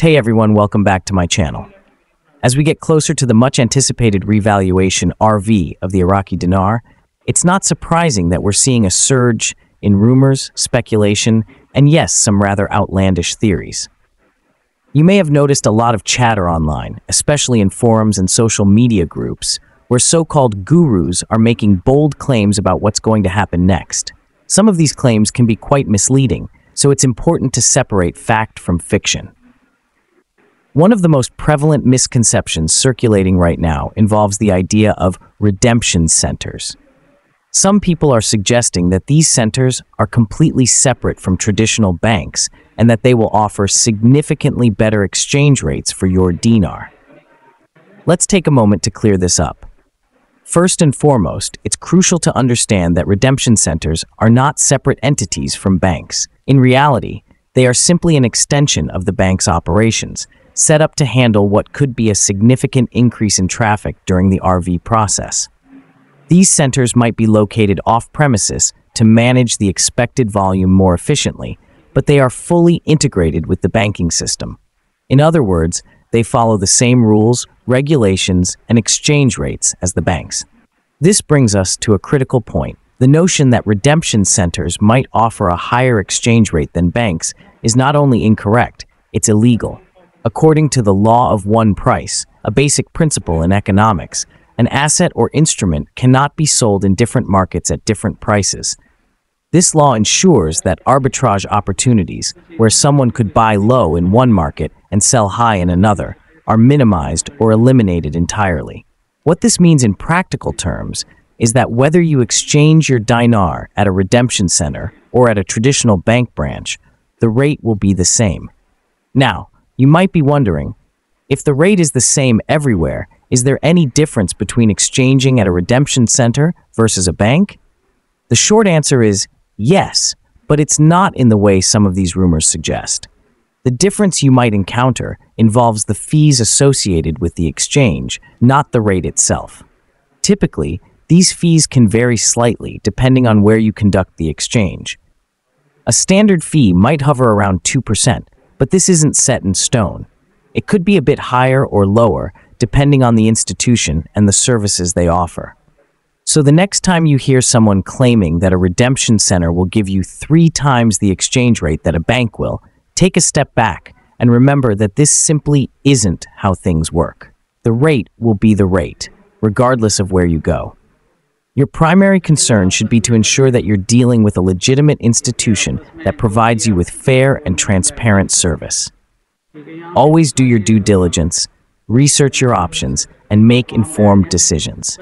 Hey everyone, welcome back to my channel. As we get closer to the much-anticipated revaluation (RV) of the Iraqi dinar, it's not surprising that we're seeing a surge in rumors, speculation, and yes, some rather outlandish theories. You may have noticed a lot of chatter online, especially in forums and social media groups, where so-called gurus are making bold claims about what's going to happen next. Some of these claims can be quite misleading, so it's important to separate fact from fiction. One of the most prevalent misconceptions circulating right now involves the idea of redemption centers. Some people are suggesting that these centers are completely separate from traditional banks and that they will offer significantly better exchange rates for your dinar. Let's take a moment to clear this up. First and foremost, it's crucial to understand that redemption centers are not separate entities from banks. In reality, they are simply an extension of the bank's operations, set up to handle what could be a significant increase in traffic during the RV process. These centers might be located off-premises to manage the expected volume more efficiently, but they are fully integrated with the banking system. In other words, they follow the same rules, regulations, and exchange rates as the banks. This brings us to a critical point. The notion that redemption centers might offer a higher exchange rate than banks is not only incorrect, it's illegal. According to the law of one price, a basic principle in economics, an asset or instrument cannot be sold in different markets at different prices. This law ensures that arbitrage opportunities, where someone could buy low in one market and sell high in another, are minimized or eliminated entirely. What this means in practical terms is that whether you exchange your dinar at a redemption center or at a traditional bank branch, the rate will be the same. Now, you might be wondering, if the rate is the same everywhere, is there any difference between exchanging at a redemption center versus a bank? The short answer is yes, but it's not in the way some of these rumors suggest. The difference you might encounter involves the fees associated with the exchange, not the rate itself. Typically, these fees can vary slightly depending on where you conduct the exchange. A standard fee might hover around 2%, but this isn't set in stone. It could be a bit higher or lower depending on the institution and the services they offer. So the next time you hear someone claiming that a redemption center will give you 3 times the exchange rate that a bank will, take a step back and remember that this simply isn't how things work. The rate will be the rate, regardless of where you go. Your primary concern should be to ensure that you're dealing with a legitimate institution that provides you with fair and transparent service. Always do your due diligence, research your options, and make informed decisions.